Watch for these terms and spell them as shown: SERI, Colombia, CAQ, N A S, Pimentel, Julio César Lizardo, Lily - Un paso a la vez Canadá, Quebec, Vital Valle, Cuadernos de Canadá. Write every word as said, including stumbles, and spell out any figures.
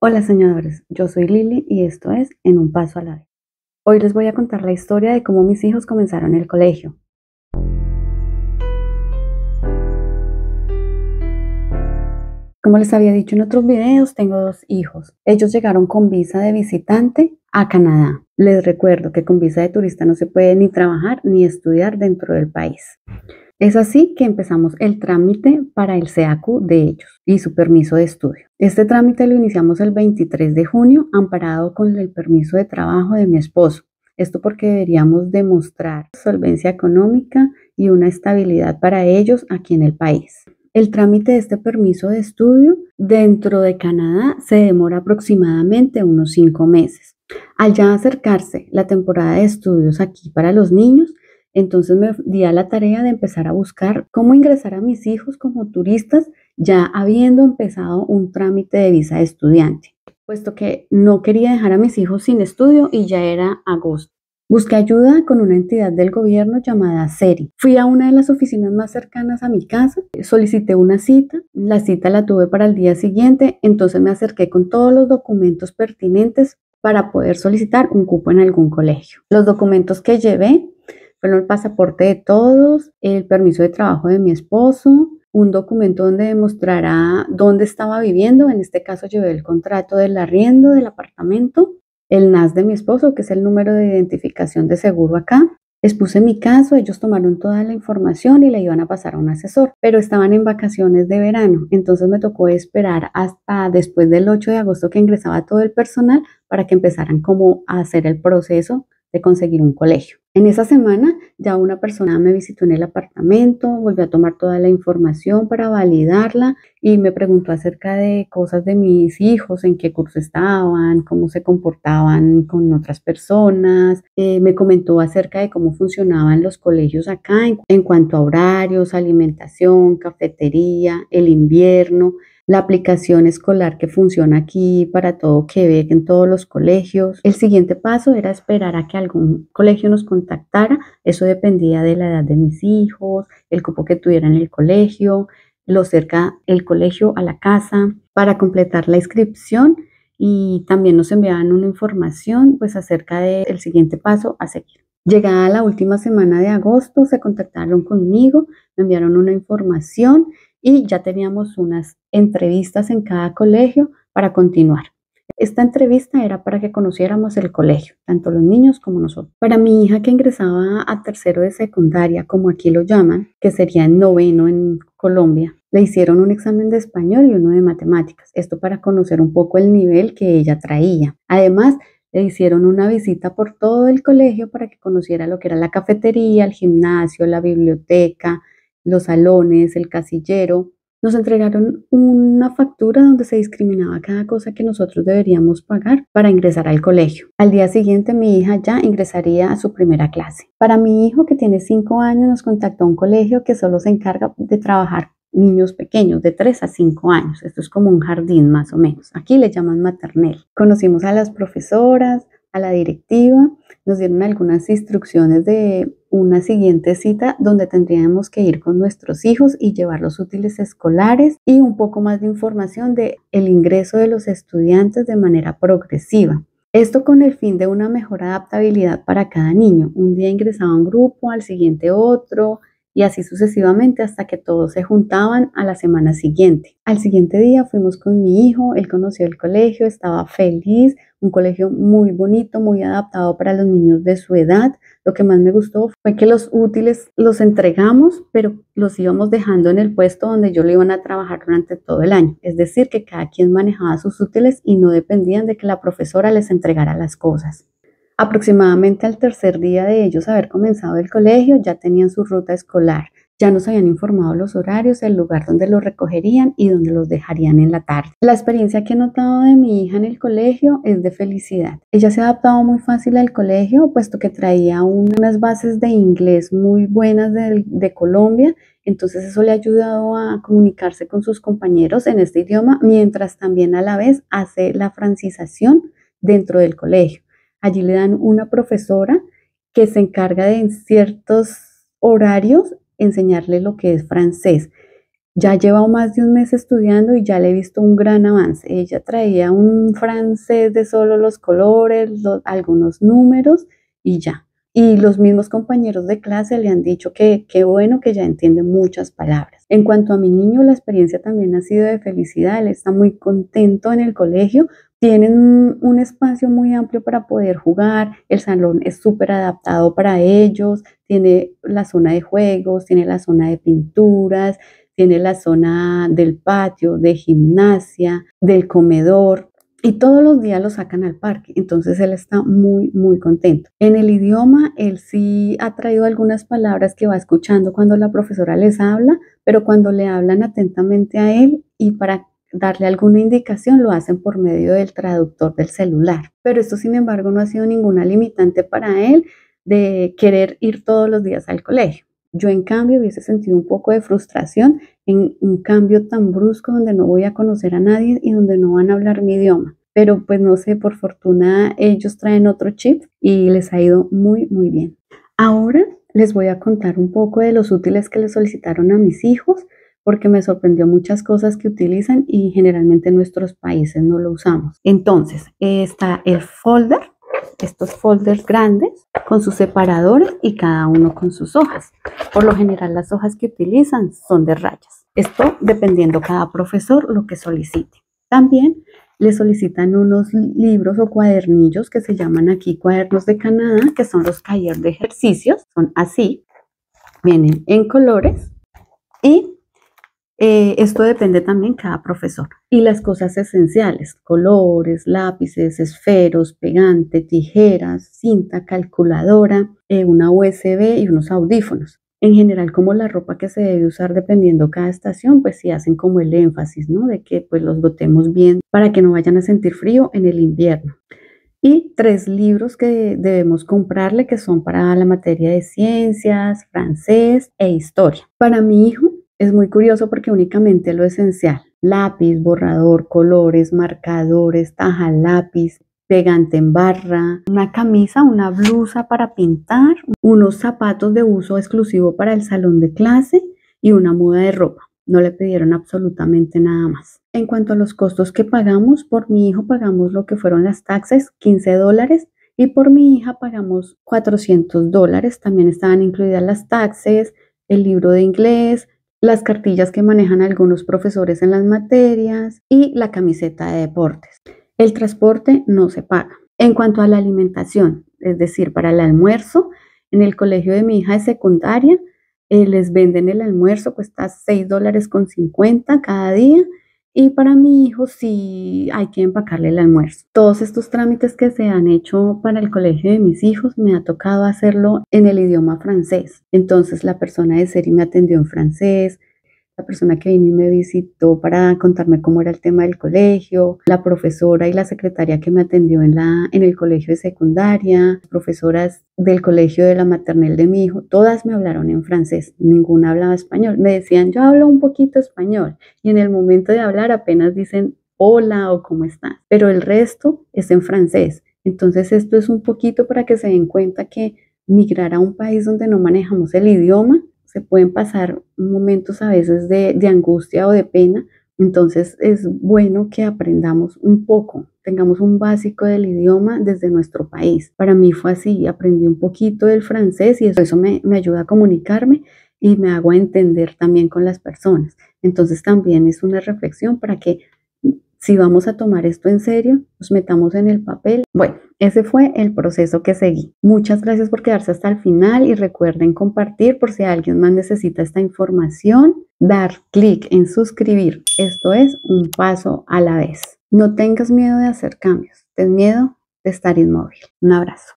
Hola soñadores, yo soy Lily y esto es En un paso a la vez. Hoy les voy a contar la historia de cómo mis hijos comenzaron el colegio. Como les había dicho en otros videos, tengo dos hijos. Ellos llegaron con visa de visitante a Canadá. Les recuerdo que con visa de turista no se puede ni trabajar ni estudiar dentro del país. Es así que empezamos el trámite para el C A Q de ellos y su permiso de estudio. Este trámite lo iniciamos el veintitrés de junio, amparado con el permiso de trabajo de mi esposo. Esto porque deberíamos demostrar solvencia económica y una estabilidad para ellos aquí en el país. El trámite de este permiso de estudio dentro de Canadá se demora aproximadamente unos cinco meses. Al ya acercarse la temporada de estudios aquí para los niños, entonces me di a la tarea de empezar a buscar cómo ingresar a mis hijos como turistas ya habiendo empezado un trámite de visa de estudiante, puesto que no quería dejar a mis hijos sin estudio y ya era agosto. Busqué ayuda con una entidad del gobierno llamada SERI. Fui a una de las oficinas más cercanas a mi casa, solicité una cita, la cita la tuve para el día siguiente, entonces me acerqué con todos los documentos pertinentes para poder solicitar un cupo en algún colegio. Los documentos que llevé fueron el pasaporte de todos, el permiso de trabajo de mi esposo, un documento donde demostrará dónde estaba viviendo, en este caso llevé el contrato del arriendo del apartamento, el N A S de mi esposo, que es el número de identificación de seguro acá. Expuse mi caso, ellos tomaron toda la información y la iban a pasar a un asesor, pero estaban en vacaciones de verano, entonces me tocó esperar hasta después del ocho de agosto que ingresaba todo el personal para que empezaran como a hacer el proceso de conseguir un colegio. En esa semana ya una persona me visitó en el apartamento, volvió a tomar toda la información para validarla y me preguntó acerca de cosas de mis hijos, en qué curso estaban, cómo se comportaban con otras personas, eh, me comentó acerca de cómo funcionaban los colegios acá en, en cuanto a horarios, alimentación, cafetería, el invierno, la aplicación escolar que funciona aquí para todo Quebec, en todos los colegios. El siguiente paso era esperar a que algún colegio nos contactara. Eso dependía de la edad de mis hijos, el cupo que tuvieran en el colegio, lo cerca el colegio a la casa. Para completar la inscripción y también nos enviaban una información pues acerca del siguiente paso a seguir. Llegada la última semana de agosto, se contactaron conmigo, me enviaron una información y ya teníamos unas entrevistas en cada colegio para continuar. Esta entrevista era para que conociéramos el colegio, tanto los niños como nosotros. Para mi hija que ingresaba a tercero de secundaria, como aquí lo llaman, que sería noveno en Colombia, le hicieron un examen de español y uno de matemáticas. Esto para conocer un poco el nivel que ella traía. Además, le hicieron una visita por todo el colegio para que conociera lo que era la cafetería, el gimnasio, la biblioteca, los salones, el casillero. Nos entregaron una factura donde se discriminaba cada cosa que nosotros deberíamos pagar para ingresar al colegio. Al día siguiente mi hija ya ingresaría a su primera clase. Para mi hijo que tiene cinco años nos contactó un colegio que solo se encarga de trabajar niños pequeños de tres a cinco años. Esto es como un jardín más o menos. Aquí le llaman maternel. Conocimos a las profesoras, a la directiva, nos dieron algunas instrucciones de una siguiente cita donde tendríamos que ir con nuestros hijos y llevar los útiles escolares y un poco más de información de el ingreso de los estudiantes de manera progresiva. Esto con el fin de una mejor adaptabilidad para cada niño. Un día ingresaba un grupo, al siguiente otro y así sucesivamente hasta que todos se juntaban a la semana siguiente. Al siguiente día fuimos con mi hijo, él conoció el colegio, estaba feliz, un colegio muy bonito, muy adaptado para los niños de su edad. Lo que más me gustó fue que los útiles los entregamos, pero los íbamos dejando en el puesto donde ellos lo iban a trabajar durante todo el año. Es decir, que cada quien manejaba sus útiles y no dependían de que la profesora les entregara las cosas. Aproximadamente al tercer día de ellos haber comenzado el colegio, ya tenían su ruta escolar, ya nos habían informado los horarios, el lugar donde los recogerían y donde los dejarían en la tarde. La experiencia que he notado de mi hija en el colegio es de felicidad. Ella se ha adaptado muy fácil al colegio, puesto que traía unas bases de inglés muy buenas de, de Colombia, entonces eso le ha ayudado a comunicarse con sus compañeros en este idioma, mientras también a la vez hace la francización dentro del colegio. Allí le dan una profesora que se encarga de en ciertos horarios enseñarle lo que es francés. Ya lleva más de un mes estudiando y ya le he visto un gran avance. Ella traía un francés de solo los colores, los, algunos números y ya. Y los mismos compañeros de clase le han dicho que qué bueno que ya entiende muchas palabras. En cuanto a mi niño, la experiencia también ha sido de felicidad. Él está muy contento en el colegio. Tienen un espacio muy amplio para poder jugar, el salón es súper adaptado para ellos, tiene la zona de juegos, tiene la zona de pinturas, tiene la zona del patio, de gimnasia, del comedor y todos los días lo sacan al parque, entonces él está muy muy contento. En el idioma él sí ha traído algunas palabras que va escuchando cuando la profesora les habla, pero cuando le hablan atentamente a él y para darle alguna indicación lo hacen por medio del traductor del celular. Pero esto sin embargo no ha sido ninguna limitante para él de querer ir todos los días al colegio. Yo en cambio hubiese sentido un poco de frustración en un cambio tan brusco donde no voy a conocer a nadie y donde no van a hablar mi idioma. Pero pues no sé, por fortuna ellos traen otro chip y les ha ido muy muy bien. Ahora les voy a contar un poco de los útiles que les solicitaron a mis hijos, porque me sorprendió muchas cosas que utilizan y generalmente en nuestros países no lo usamos. Entonces, está el folder, estos folders grandes con sus separadores y cada uno con sus hojas. Por lo general las hojas que utilizan son de rayas. Esto dependiendo cada profesor lo que solicite. También le solicitan unos libros o cuadernillos que se llaman aquí Cuadernos de Canadá, que son los cahiers de ejercicios. Son así, vienen en colores y... Eh, esto depende también cada profesor. Y las cosas esenciales, colores, lápices, esferos, pegante, tijeras, cinta, calculadora, eh, una U S B y unos audífonos. En general, como la ropa que se debe usar dependiendo cada estación, pues sí hacen como el énfasis, ¿no? De que pues los dotemos bien para que no vayan a sentir frío en el invierno. Y tres libros que debemos comprarle, que son para la materia de ciencias, francés e historia. Para mi hijo, es muy curioso porque únicamente lo esencial, lápiz, borrador, colores, marcadores, taja lápiz, pegante en barra, una camisa, una blusa para pintar, unos zapatos de uso exclusivo para el salón de clase y una muda de ropa. No le pidieron absolutamente nada más. En cuanto a los costos que pagamos, por mi hijo pagamos lo que fueron las taxes, quince dólares. Y por mi hija pagamos cuatrocientos dólares. También estaban incluidas las taxes, el libro de inglés, las cartillas que manejan algunos profesores en las materias y la camiseta de deportes. El transporte no se paga. En cuanto a la alimentación, es decir, para el almuerzo, en el colegio de mi hija de secundaria, eh, les venden el almuerzo, cuesta seis dólares con cincuenta cada día y para mi hijo sí hay que empacarle el almuerzo. Todos estos trámites que se han hecho para el colegio de mis hijos me ha tocado hacerlo en el idioma francés. Entonces la persona de SERI me atendió en francés, la persona que vino y me visitó para contarme cómo era el tema del colegio, la profesora y la secretaria que me atendió en, la, en el colegio de secundaria, profesoras del colegio de la maternal de mi hijo, todas me hablaron en francés, ninguna hablaba español. Me decían, yo hablo un poquito español y en el momento de hablar apenas dicen hola o cómo estás, pero el resto es en francés. Entonces esto es un poquito para que se den cuenta que migrar a un país donde no manejamos el idioma, se pueden pasar momentos a veces de, de angustia o de pena, entonces es bueno que aprendamos un poco, tengamos un básico del idioma desde nuestro país. Para mí fue así, aprendí un poquito del francés y eso, eso me, me ayuda a comunicarme y me hago entender también con las personas. Entonces también es una reflexión para que si vamos a tomar esto en serio, nos metamos en el papel. Bueno, ese fue el proceso que seguí. Muchas gracias por quedarse hasta el final y recuerden compartir por si alguien más necesita esta información. Dar clic en suscribir. Esto es un paso a la vez. No tengas miedo de hacer cambios. Ten miedo de estar inmóvil. Un abrazo.